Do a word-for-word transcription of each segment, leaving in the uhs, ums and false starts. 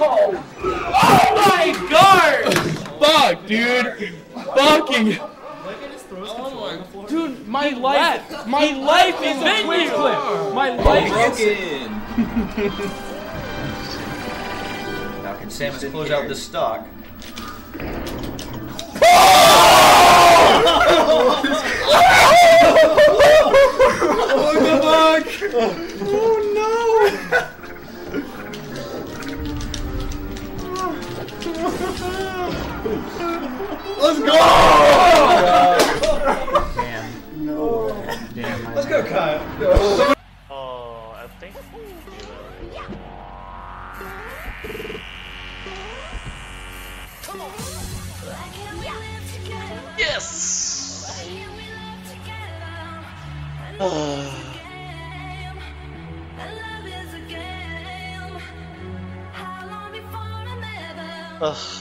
Oh! Oh my god! Fuck, dude! Fucking. Oh my. Dude, my he life, left. my life is a quick clip. My life is broken. Now can Samus close out this stock? What the fuck? Oh no! Let's go! Oh, damn. No. Damn. Let's go, Kyle. No. Oh, I think. Come on. Yes. Uh. Ugh.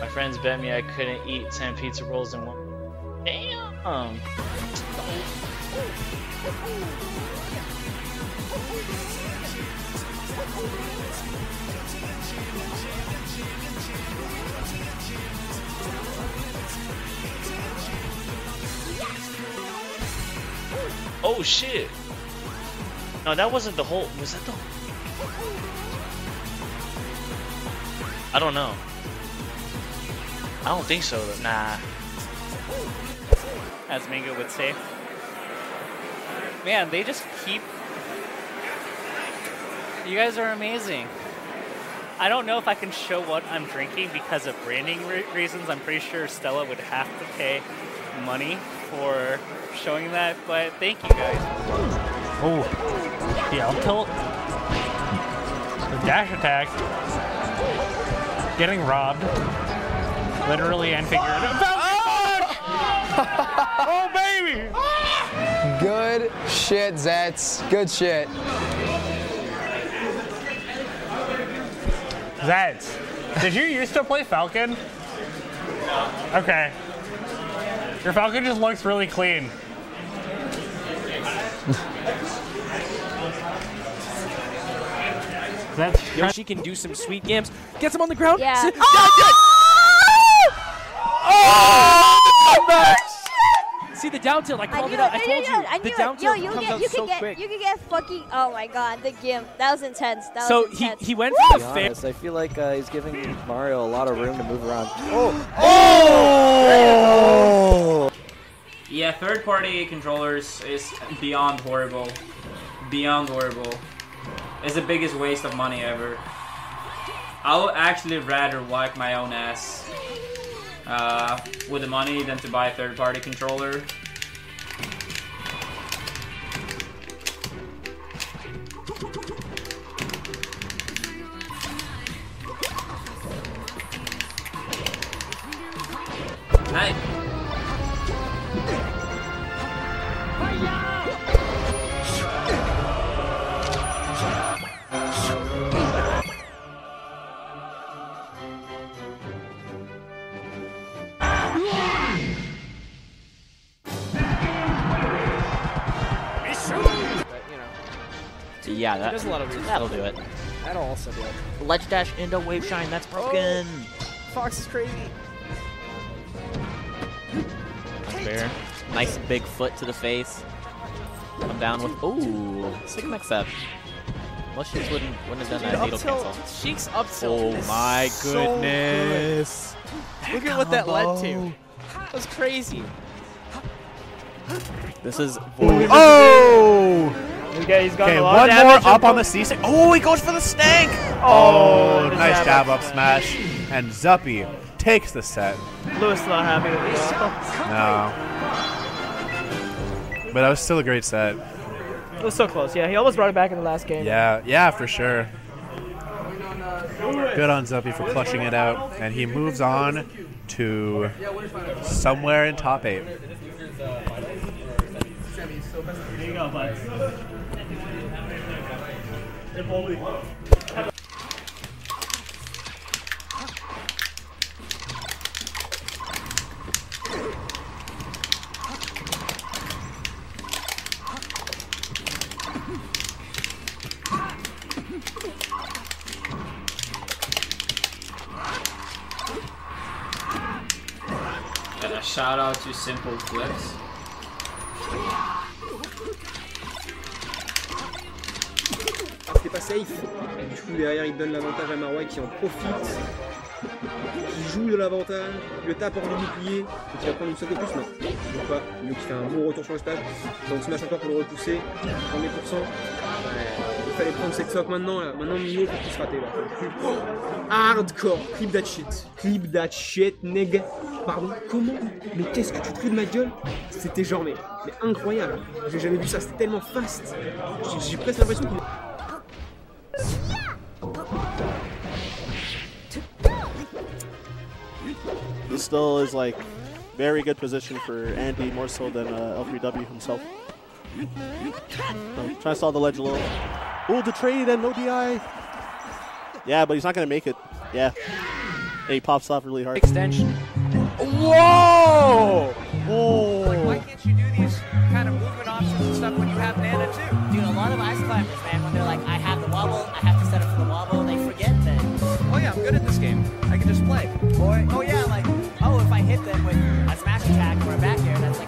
My friends bet me I couldn't eat ten pizza rolls in one. Damn! Um. Oh shit! No, that wasn't the whole. Was that the? I don't know. I don't think so. Nah. As Mango would say. Man, they just keep... You guys are amazing. I don't know if I can show what I'm drinking because of branding re reasons. I'm pretty sure Stella would have to pay money for showing that, but thank you guys. Oh, yeah, I'll tilt. The dash attack. Getting robbed, literally and figuratively. Oh, baby! Good shit, Zets. Good shit. Zets, did you used to play Falcon? Okay. Your Falcon just looks really clean. That's she can do some sweet games. Gets him on the ground. Yeah. Sit. Oh! Oh! Oh! Shit! See the down tilt. I called I it out. I, I told you. I the down tilt Yo, comes get, out you so get, quick. You can get fucking. Oh my god, the gimp. That was intense. That was so intense. he he went for the honest, I feel like uh, he's giving Mario a lot of room to move around. Oh! Oh! Yeah, third-party controllers is beyond horrible. Beyond horrible. It's the biggest waste of money ever. I would actually rather wipe my own ass uh, with the money than to buy a third-party controller. Nice. Yeah, that, a lot of that'll do it. That'll also do it. Ledge dash into wave shine, that's broken. Oh, Fox is crazy. That's fair. Nice big foot to the face. I'm down with. Ooh, second accept. Well, Sheeks wouldn't, wouldn't have done Dude, that needle cancel. Sheeks up tilt. Oh my goodness. So look at what that led to. That was crazy. This is. Void. Oh! Okay, he's got a lot one of damage more up on the C. Oh, he goes for the snake! Oh, oh nice jab up smash. And Zuppy takes the set. Lewis not happy with this. No. But that was still a great set. It was so close, yeah. He almost brought it back in the last game. Yeah, yeah, for sure. Good on Zuppy for clutching it out. And he moves on to somewhere in top eight. There you go, bud. said, a shout out to Simple Flips. C'est pas safe. Et du coup derrière il donne l'avantage à Marwaii qui en profite, qui joue de l'avantage, le tape hors du bouclier et qui va prendre une seconde plus. Non, donc pas, donc il fait un bon retour sur le stage. Donc smash encore pour le repousser, trente pour cent. Il fallait prendre cette sock maintenant, là. Maintenant Mio pour qu'il se rate là. Hardcore, clip that shit, clip that shit nigga. Pardon, comment? Mais qu'est-ce que tu te fous de ma gueule? C'était genre mais, mais incroyable, j'ai jamais vu ça, c'était tellement fast. J'ai presque l'impression qu'il... This still is like very good position for Andy, more so than uh, L three W himself. So, trying to solve the ledge a little. Oh, the trade and no D I. Yeah, but he's not gonna make it. Yeah, and he pops off really hard. Extension. Whoa! Whoa! Like, why can't you do these kind of movement options and stuff when you have Nana too? Dude, a lot of ice climbers, man, when they're like, I have the wobble, I have to set up for the wobble, they forget that. Oh yeah, I'm good at this game. I can just play. Or, oh yeah, like, oh, if I hit them with a smash attack or a back air, that's like.